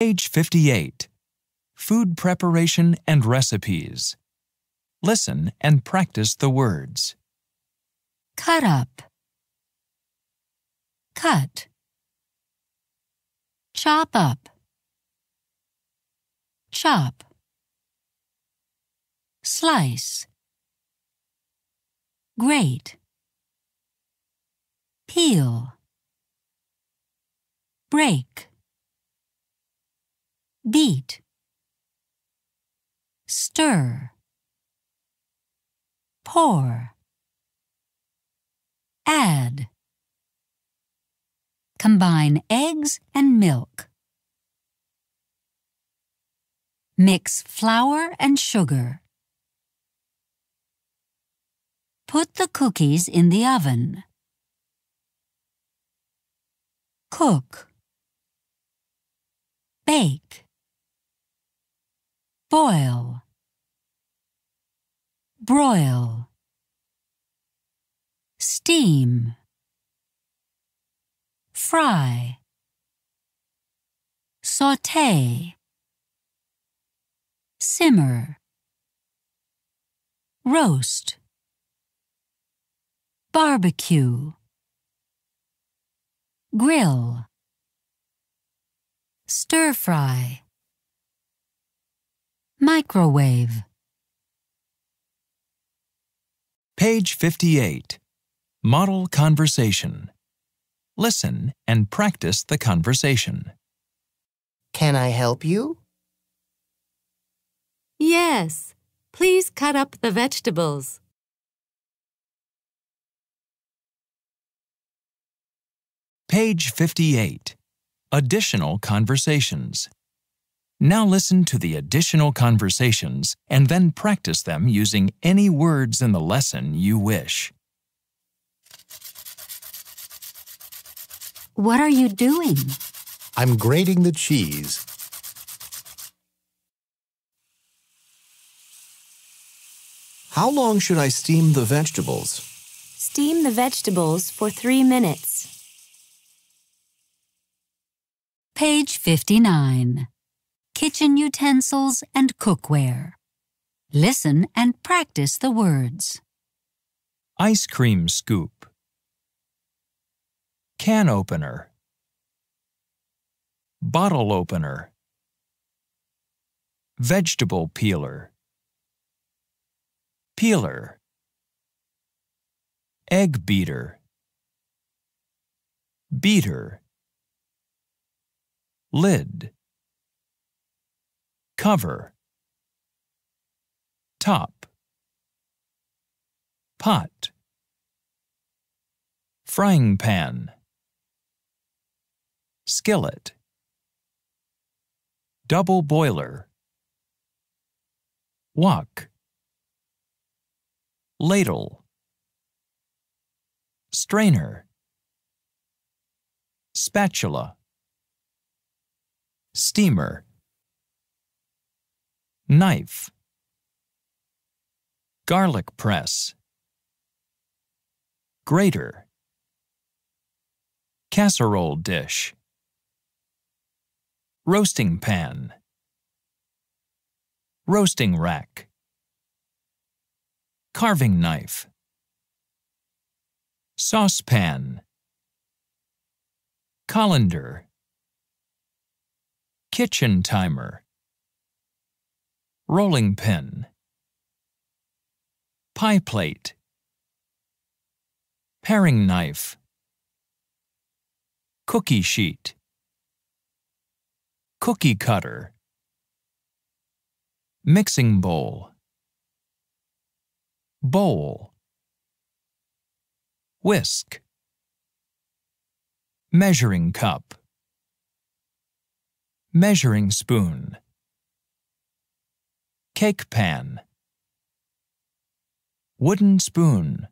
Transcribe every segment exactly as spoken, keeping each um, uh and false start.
Page fifty-eight. Food preparation and recipes. Listen and practice the words. Cut up. Cut. Chop up. Chop. Slice. Grate. Peel. Break. Beat. Stir. Pour. Add. Combine eggs and milk. Mix flour and sugar. Put the cookies in the oven. Cook. Bake. Boil. Broil. Steam. Fry. Sauté. Simmer. Roast. Barbecue. Grill. Stir-fry. Microwave. Page fifty-eight. Model conversation. Listen and practice the conversation. Can I help you? Yes. Please cut up the vegetables. Page fifty-eight. Additional conversations. Now listen to the additional conversations and then practice them using any words in the lesson you wish. What are you doing? I'm grating the cheese. How long should I steam the vegetables? Steam the vegetables for three minutes. Page fifty-nine. Kitchen utensils and cookware. Listen and practice the words. Ice cream scoop. Can opener. Bottle opener. Vegetable peeler. Peeler. Egg beater. Beater. Lid. Cover. Top. Pot. Frying pan. Skillet. Double boiler. Wok. Ladle. Strainer. Spatula. Steamer. Knife. Garlic press. Grater. Casserole dish. Roasting pan. Roasting rack. Carving knife. Saucepan. Colander. Kitchen timer. Rolling pin. Pie plate. Paring knife. Cookie sheet. Cookie cutter. Mixing bowl. Bowl. Whisk. Measuring cup. Measuring spoon. Cake pan. Wooden spoon.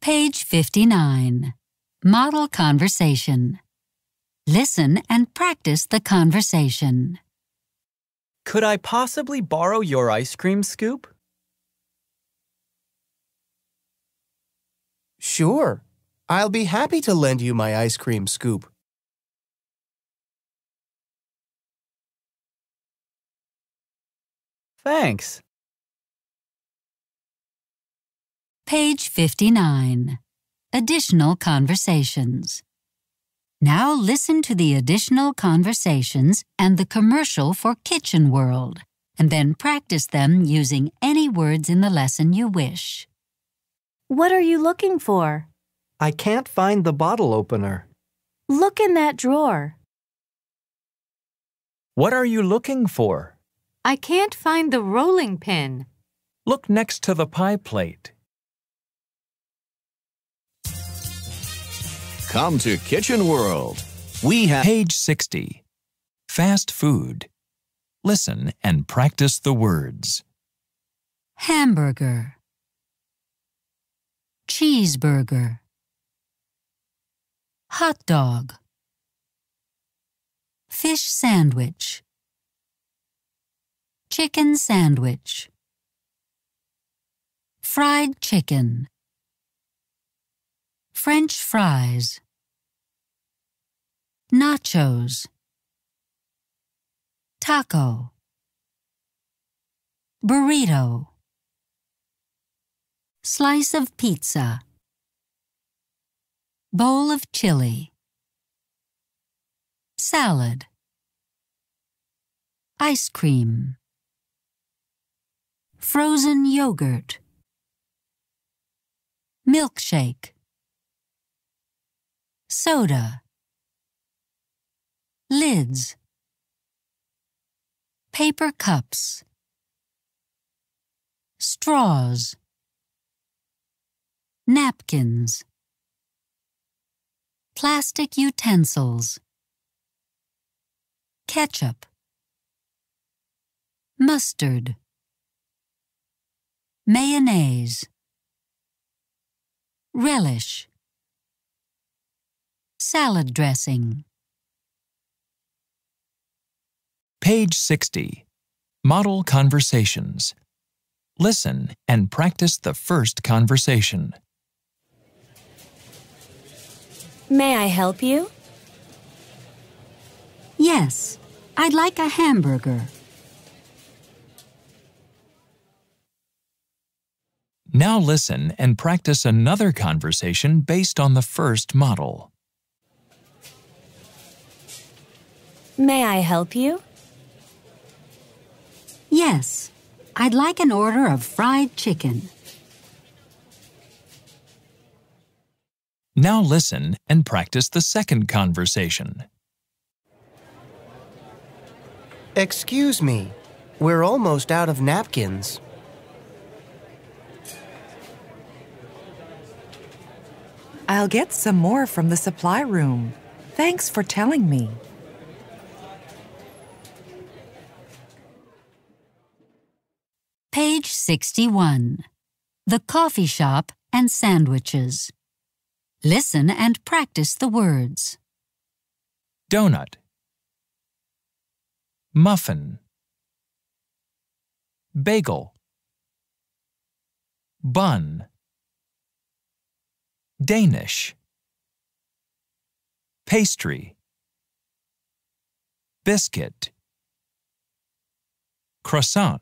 Page fifty-nine. Model conversation. Listen and practice the conversation. Could I possibly borrow your ice cream scoop? Sure. I'll be happy to lend you my ice cream scoop. Thanks. Page fifty-nine. Additional conversations. Now listen to the additional conversations and the commercial for Kitchen World, and then practice them using any words in the lesson you wish. What are you looking for? I can't find the bottle opener. Look in that drawer. What are you looking for? I can't find the rolling pin. Look next to the pie plate. Come to Kitchen World. We have page sixty. Fast food. Listen and practice the words. Hamburger. Cheeseburger. Hot dog. Fish sandwich. Chicken sandwich. Fried chicken. French fries. Nachos. Taco. Burrito. Slice of pizza. Bowl of chili. Salad. Ice cream. Frozen yogurt. Milkshake. Soda. Lids. Paper cups. Straws. Napkins. Plastic utensils. Ketchup. Mustard. Mayonnaise. Relish. Salad dressing. Page sixty. Model conversations. Listen and practice the first conversation. May I help you? Yes, I'd like a hamburger. Now listen and practice another conversation based on the first model. May I help you? Yes, I'd like an order of fried chicken. Now listen and practice the second conversation. Excuse me, we're almost out of napkins. I'll get some more from the supply room. Thanks for telling me. Page sixty-one. The coffee shop and sandwiches. Listen and practice the words. Donut. Muffin. Bagel. Bun. Danish. Pastry. Biscuit. Croissant.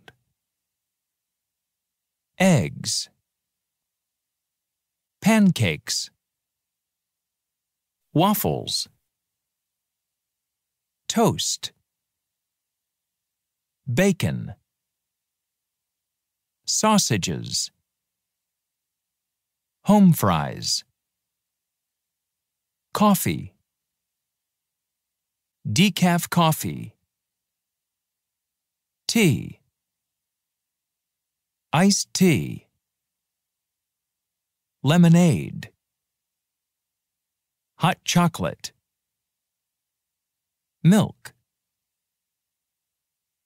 Eggs. Pancakes. Waffles. Toast. Bacon. Sausages. Home fries. Coffee. Decaf coffee. Tea. Iced tea. Lemonade. Hot chocolate. Milk.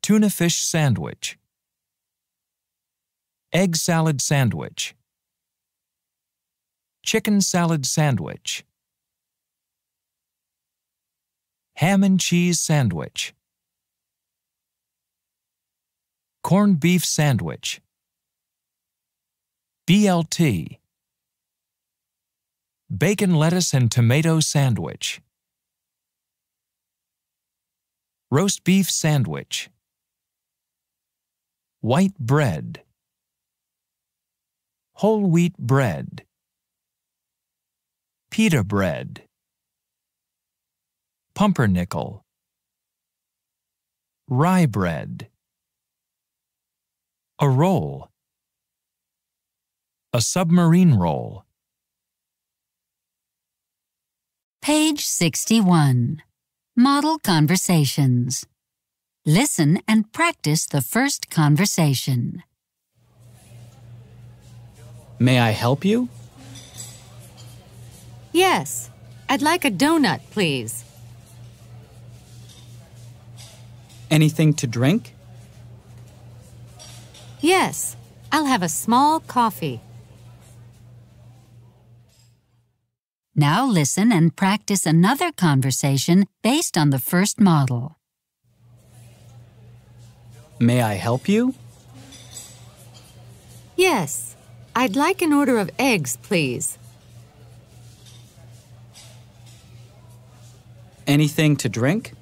Tuna fish sandwich. Egg salad sandwich. Chicken salad sandwich. Ham and cheese sandwich. Corned beef sandwich. B L T. Bacon, lettuce, and tomato sandwich. Roast beef sandwich. white bread, whole wheat bread, pita bread, pumpernickel, rye bread, a roll, a submarine roll. Page sixty-one. Model conversations. Listen and practice the first conversation. May I help you? Yes, I'd like a donut, please. Anything to drink? Yes, I'll have a small coffee. Now listen and practice another conversation based on the first model. May I help you? Yes, I'd like an order of eggs, please. Anything to drink?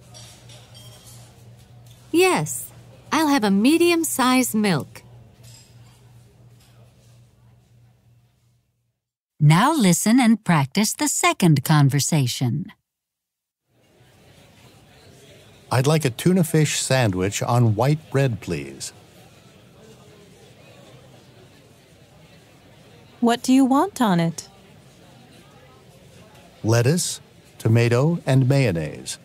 Yes, I'll have a medium-sized milk. Now listen and practice the second conversation. I'd like a tuna fish sandwich on white bread, please. What do you want on it? Lettuce, tomato, and mayonnaise.